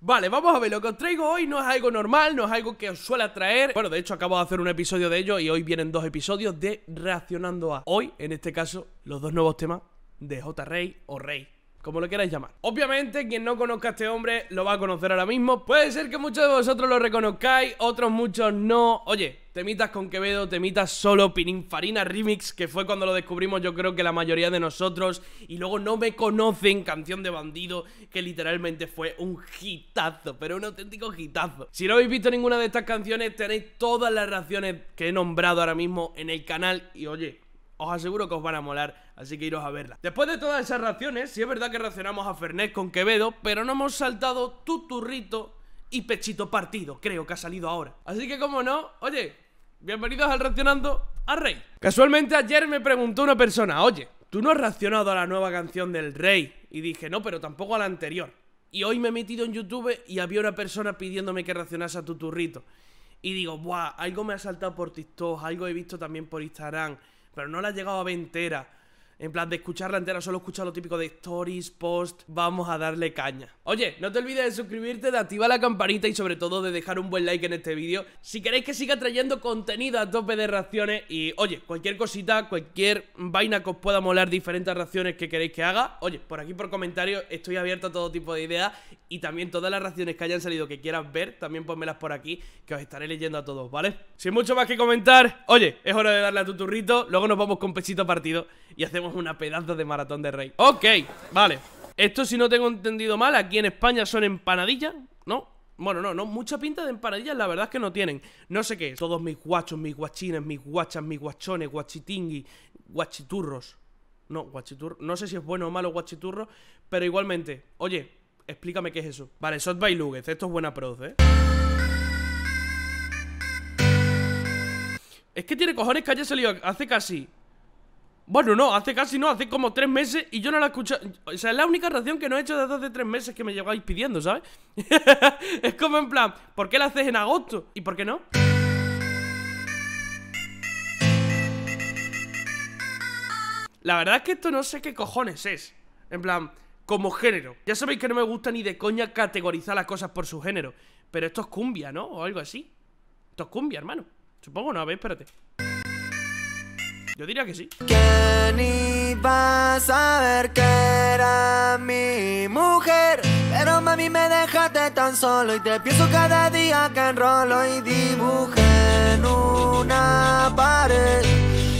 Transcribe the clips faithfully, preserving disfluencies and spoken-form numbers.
Vale, vamos a ver, lo que os traigo hoy no es algo normal, no es algo que os suele atraer. Bueno, de hecho acabo de hacer un episodio de ello y hoy vienen dos episodios de Reaccionando a. Hoy, en este caso, los dos nuevos temas de J Rei o Rey, como lo queráis llamar. Obviamente, quien no conozca a este hombre lo va a conocer ahora mismo. Puede ser que muchos de vosotros lo reconozcáis, otros muchos no. Oye, temitas con Quevedo, temitas solo, Pininfarina Remix, que fue cuando lo descubrimos yo creo que la mayoría de nosotros. Y luego No Me Conocen, Canción de Bandido, que literalmente fue un hitazo, pero un auténtico hitazo. Si no habéis visto ninguna de estas canciones, tenéis todas las reacciones que he nombrado ahora mismo en el canal. Y oye, os aseguro que os van a molar, así que iros a verla. Después de todas esas reacciones, sí es verdad que reaccionamos a Fernet con Quevedo, pero no hemos saltado Tu Turrito y Pechito Partido, creo que ha salido ahora. Así que como no, oye, bienvenidos al Reaccionando a Rey. Casualmente ayer me preguntó una persona, oye, ¿tú no has reaccionado a la nueva canción del Rey? Y dije, no, pero tampoco a la anterior. Y hoy me he metido en YouTube y había una persona pidiéndome que reaccionase a Tu Turrito. Y digo, buah, algo me ha saltado por TikTok, algo he visto también por Instagram, pero no la he llegado a ver entera. En plan, de escucharla entera, solo he escuchado lo típico de stories, post. Vamos a darle caña. Oye, no te olvides de suscribirte, de activar la campanita y sobre todo de dejar un buen like en este vídeo si queréis que siga trayendo contenido a tope de reacciones. Y oye, cualquier cosita, cualquier vaina que os pueda molar, diferentes reacciones que queréis que haga, oye, por aquí por comentarios estoy abierto a todo tipo de ideas. Y también todas las reacciones que hayan salido que quieras ver, también ponmelas por aquí, que os estaré leyendo a todos, ¿vale? Sin mucho más que comentar, oye, es hora de darle a Tu Turrito. Luego nos vamos con Pechito Partido y hacemos una pedazo de maratón de Rey. Ok, vale. Esto, si no tengo entendido mal, aquí en España son empanadillas, ¿no? Bueno, no, no, mucha pinta de empanadillas, la verdad es que no tienen. No sé qué es. Todos mis guachos, mis guachines, mis guachas, mis guachones, guachitingui, guachiturros. No, guachiturros. No sé si es bueno o malo guachiturros, pero igualmente, oye, explícame qué es eso. Vale, Sot by Luguez, esto es buena proz, ¿eh? Es que tiene cojones que haya salido hace casi... Bueno, no, hace casi no, hace como tres meses y yo no la he escuchado. O sea, es la única reacción que no he hecho desde hace tres meses que me lleváis pidiendo, ¿sabes? Es como en plan, ¿por qué la haces en agosto? ¿Y por qué no? La verdad es que esto no sé qué cojones es. En plan, como género. Ya sabéis que no me gusta ni de coña categorizar las cosas por su género. Pero esto es cumbia, ¿no? O algo así. Esto es cumbia, hermano. Supongo, no, a ver, espérate. Yo diría que sí. Que ni vas a ver que era mi mujer, pero mami me dejaste tan solo y te pienso cada día que enrolo y dibujé en una pared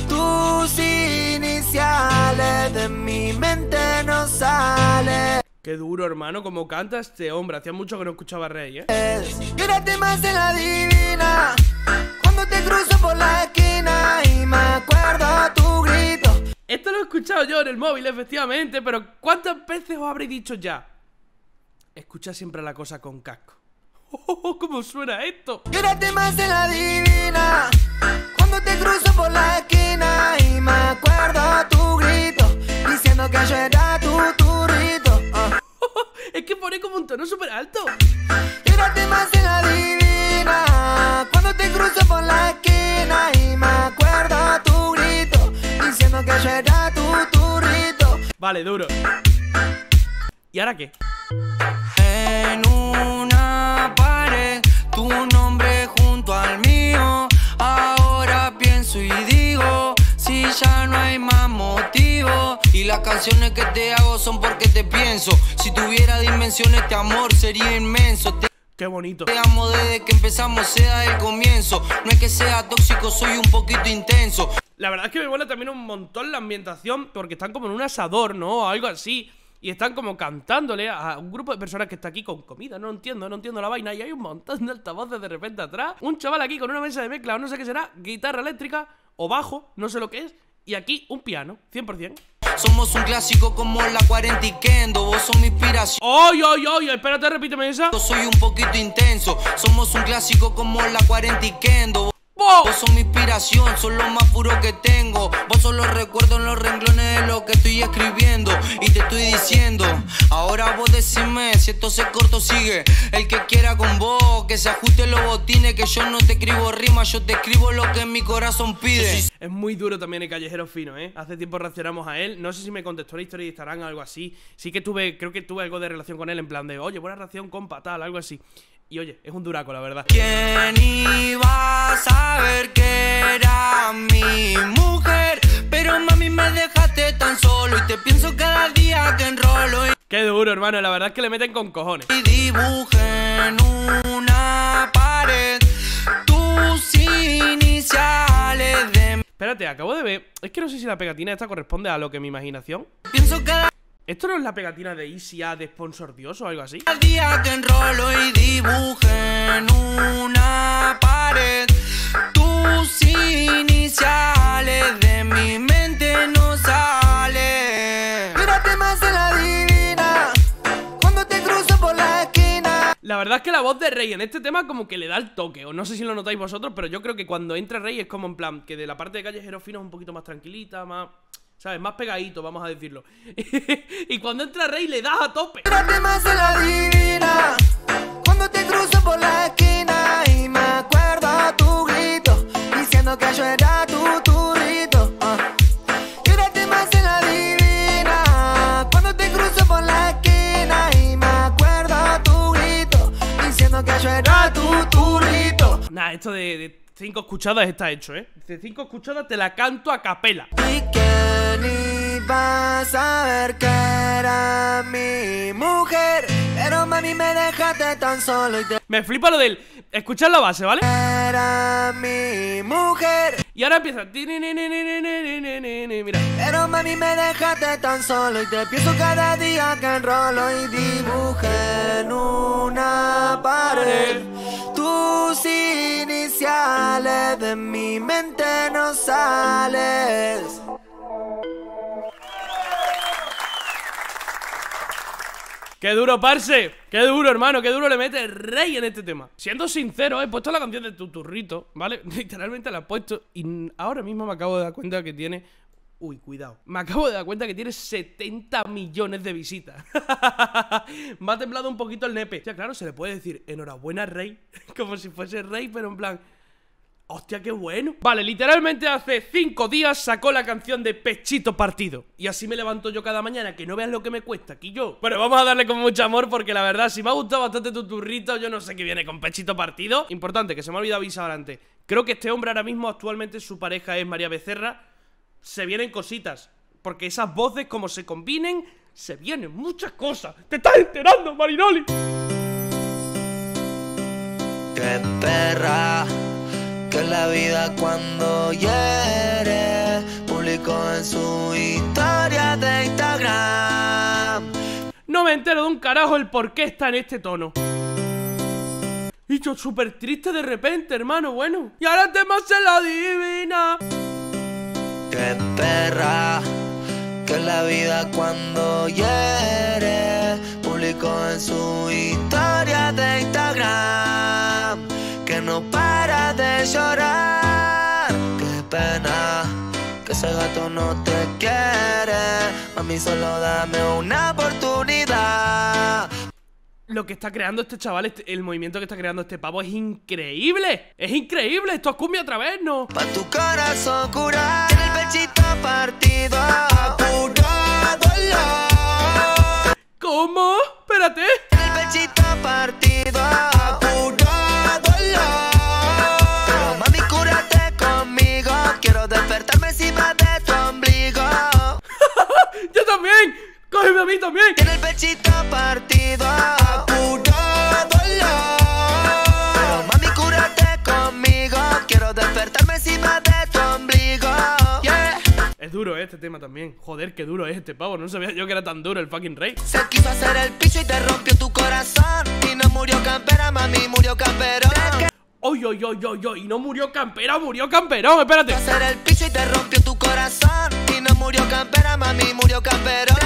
tus iniciales, de mi mente no sale. Qué duro, hermano, como canta este hombre. Hacía mucho que no escuchaba a Rey, ¿eh? Quédate más en la divina. Cuando te cruzo por la esquina y me acuerdo tu grito. Esto lo he escuchado yo en el móvil, efectivamente, pero ¿cuántas veces os habré dicho ya? Escucha siempre la cosa con casco. Oh, oh, oh, ¿cómo suena esto? Quédate más en la divina. Cuando te cruzo por la esquina y me acuerdo tu grito, diciendo que yo era tu turrito. Oh. Oh, oh, es que pone como un tono súper alto. Quédate más en la divina. Cuando te cruzo por la esquina y me acuerdo tu grito, diciendo que yo era tu turrito. Vale, duro. ¿Y ahora qué? En una pared, tu nombre junto al mío. Ahora pienso y digo, si ya no hay más motivo. Y las canciones que te hago son porque te pienso. Si tuviera dimensiones, este amor sería inmenso. Te Qué bonito. Te amo desde que empezamos, sea el comienzo. No es que sea tóxico, soy un poquito intenso. La verdad es que me mola también un montón la ambientación, porque están como en un asador, ¿no? O algo así. Y están como cantándole a un grupo de personas que está aquí con comida. No entiendo, no entiendo la vaina. Y hay un montón de altavoces de repente atrás. Un chaval aquí con una mesa de mezcla, o no sé qué será, guitarra eléctrica o bajo, no sé lo que es. Y aquí un piano, cien por cien. Somos un clásico como la cuarenta y Kendo, vos sos mi inspiración. ¡Ay, ay, ay! Espérate, repíteme esa. Yo soy un poquito intenso. Somos un clásico como la cuarenta y Kendo. ¡Wow! Lobo. Vos sos mi inspiración, sos lo más puro que tengo. Vos sos los recuerdos en los renglones de lo que estoy escribiendo. Y te estoy diciendo, ahora vos decime si esto se corto sigue. El que quiera con vos, que se ajuste los botines, que yo no te escribo rimas, yo te escribo lo que mi corazón pide. Es muy duro también el Callejero Fino, ¿eh? Hace tiempo reaccionamos a él, no sé si me contestó la historia de Instagram o algo así. Sí que tuve, creo que tuve algo de relación con él en plan de, oye, buena relación, compa, tal, algo así. Y oye, es un duraco, la verdad. ¿Quién iba a saber que era mi mujer? Pero mami me dejaste tan solo y te pienso cada día que enrolo. Y... qué duro, hermano, la verdad es que le meten con cojones. Y dibujé en una pared tus iniciales de... Espérate, acabo de ver. Es que no sé si la pegatina esta corresponde a lo que mi imaginación. Pienso cada... ¿Esto no es la pegatina de Easy A de Sponsor Dios o algo así? Al día te enrolo y dibujé en una pared tus iniciales, de mi mente no sale. Mírate más en la divina cuando te cruzo por la esquina. La verdad es que la voz de Rey en este tema como que le da el toque, o no sé si lo notáis vosotros, pero yo creo que cuando entra Rey es como en plan que de la parte de Callejero Fino es un poquito más tranquilita, más... ¿sabes? Más pegadito, vamos a decirlo. Y cuando entra Rey le das a tope. Mírate más en la divina cuando te cruzo por la esquina. Y me acuerdo a tu grito diciendo que yo era tu turrito. uh. Mírate más en la divina cuando te cruzo por la esquina. Y me acuerdo a tu grito diciendo que yo era tu turrito. Nah, esto de... de cinco escuchadas está hecho, ¿eh? De cinco escuchadas te la canto a capela. ¿Y quién iba a saber que era mi mujer? Pero mami me dejaste tan solo y te... Me flipa lo del... escuchar la base, ¿vale? Era mi mujer. Y ahora empieza... Mira. Pero mami me dejaste tan solo y te pienso cada día que enrolo. Y dibujé en una pared tus iniciales, de mi mente no sales. ¡Qué duro, parce! ¡Qué duro, hermano! ¡Qué duro le mete Rey en este tema! Siendo sincero, he puesto la canción de Tu Turrito, ¿vale? Literalmente la he puesto y ahora mismo me acabo de dar cuenta que tiene... uy, cuidado. Me acabo de dar cuenta que tiene setenta millones de visitas. Me ha temblado un poquito el nepe. Ya, claro, se le puede decir enhorabuena, Rey, como si fuese Rey, pero en plan... ¡hostia, qué bueno! Vale, literalmente hace cinco días sacó la canción de Pechito Partido. Y así me levanto yo cada mañana, que no veas lo que me cuesta aquí yo. Bueno, vamos a darle con mucho amor porque la verdad, si me ha gustado bastante Tu Turrito, yo no sé qué viene con Pechito Partido. Importante, que se me ha olvidado avisar antes. Creo que este hombre ahora mismo, actualmente, su pareja es María Becerra. Se vienen cositas, porque esas voces, como se combinen, se vienen muchas cosas. ¡Te estás enterando, Marinoli! ¡Qué perra! Que la vida cuando hiere, publicó en su historia de Instagram. No me entero de un carajo el por qué está en este tono. Y yo súper triste de repente, hermano, bueno. Y ahora te más se la divina. Qué perra, que la vida cuando hiere, publicó en su historia de Instagram. Que no para de llorar. Qué pena que ese gato no te quiere. Mami, solo dame una oportunidad. Lo que está creando este chaval, este, el movimiento que está creando este pavo es increíble. Es increíble, esto es cumbia otra vez, ¿no? Pa' tu corazón curar, el pechito partido, apurado el lado. ¿Cómo? Espérate. El pechito partido, apurado. ¡Cógeme a mí también! Tiene el pechito partido, apurado al lado. Pero mami, cúrate conmigo, quiero despertarme encima de tu ombligo. Yeah. Es duro este tema también. Joder, qué duro es este pavo. No sabía yo que era tan duro el fucking Rey. Se quiso hacer el picho y te rompió tu corazón. Y no murió campera, mami, murió camperón. ¡Oy, oy, oy, oy, oy! Y no murió campera, murió camperón. Espérate. Se quiso hacer el picho y te rompió tu corazón. Y no murió campera, mami, murió camperón.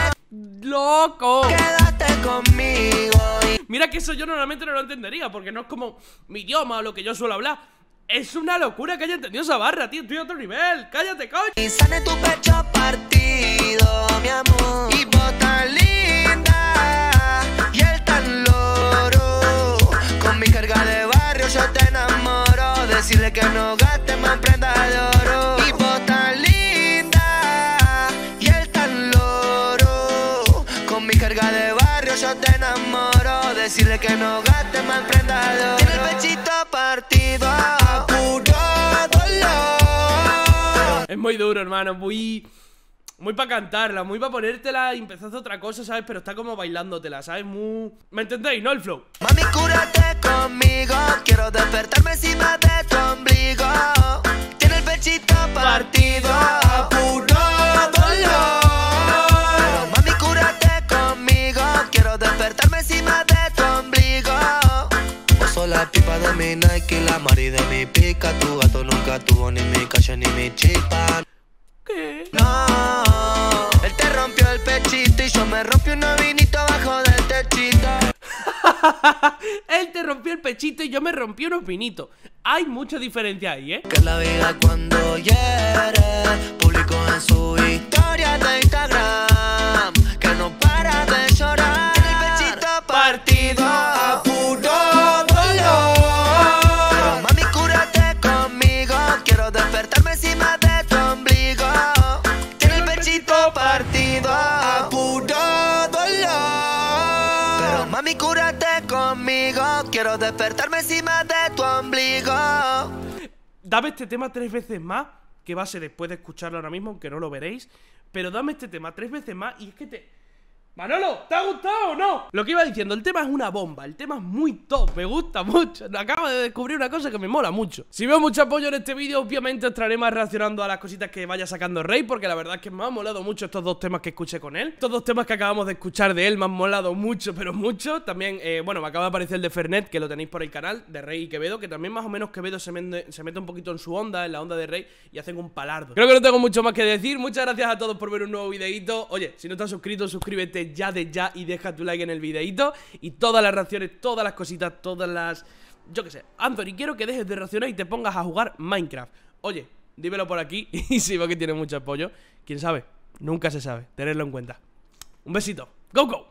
¡Loco! Quédate conmigo. Mira que eso yo normalmente no lo entendería, porque no es como mi idioma o lo que yo suelo hablar. Es una locura que haya entendido esa barra, tío. Estoy a otro nivel. ¡Cállate, coño! Y sale tu pecho partido, mi amor. Y vos tan linda y él tan loro. Con mi carga de barrio yo te enamoro. Decirle que no gaste más prenda de oro. Y vos tan linda y él tan loro. Con mi carga de barrio yo te enamoro. Decirle que no gaste más prenda de oro. Tiene el pechito partido. Es muy duro, hermano, muy... Muy para cantarla, muy para ponértela y empezás otra cosa, ¿sabes? Pero está como bailándotela, ¿sabes? Muy... ¿Me entendéis, no? El flow. Mami, cúrate conmigo. Quiero despertarme encima de tu ombligo. Tiene el pechito partido. Apuro dolor. Mami, cúrate conmigo. Quiero despertarme encima de tu ombligo. La pipa de mi Nike, la mari de mi pica. Tu gato nunca tuvo ni mi calle ni mi chipa. ¿Qué? No, él te rompió el pechito y yo me rompí un ovinito abajo del techito. Él te rompió el pechito y yo me rompí unos vinitos. Hay mucha diferencia ahí, ¿eh? Que la vida cuando hiere, publicó en su historia de Instagram que no para de llorar. En el pechito partido a puro. Quiero despertarme encima de tu ombligo. Dame este tema tres veces más, que va a ser después de escucharlo ahora mismo, aunque no lo veréis. Pero dame este tema tres veces más y es que te... ¡Manolo! ¿Te ha gustado o no? Lo que iba diciendo, el tema es una bomba, el tema es muy top, me gusta mucho. Acabo de descubrir una cosa que me mola mucho. Si veo mucho apoyo en este vídeo, obviamente os traeré más reaccionando a las cositas que vaya sacando Rey, porque la verdad es que me han molado mucho estos dos temas que escuché con él. Estos dos temas que acabamos de escuchar de él me han molado mucho, pero mucho. También, eh, bueno, me acaba de aparecer el de Fernet, que lo tenéis por el canal, de Rey y Quevedo, que también más o menos Quevedo se, mende, se mete un poquito en su onda, en la onda de Rey, y hacen un palardo. Creo que no tengo mucho más que decir. Muchas gracias a todos por ver un nuevo videíto. Oye, si no estás suscrito, suscríbete ya de ya y deja tu like en el videito. Y todas las reacciones, todas las cositas, todas las... Yo qué sé. Anthony, quiero que dejes de reaccionar y te pongas a jugar Minecraft. Oye, dímelo por aquí. Y si veo que tiene mucho apoyo, quién sabe, nunca se sabe. Tenerlo en cuenta. Un besito. Go, go.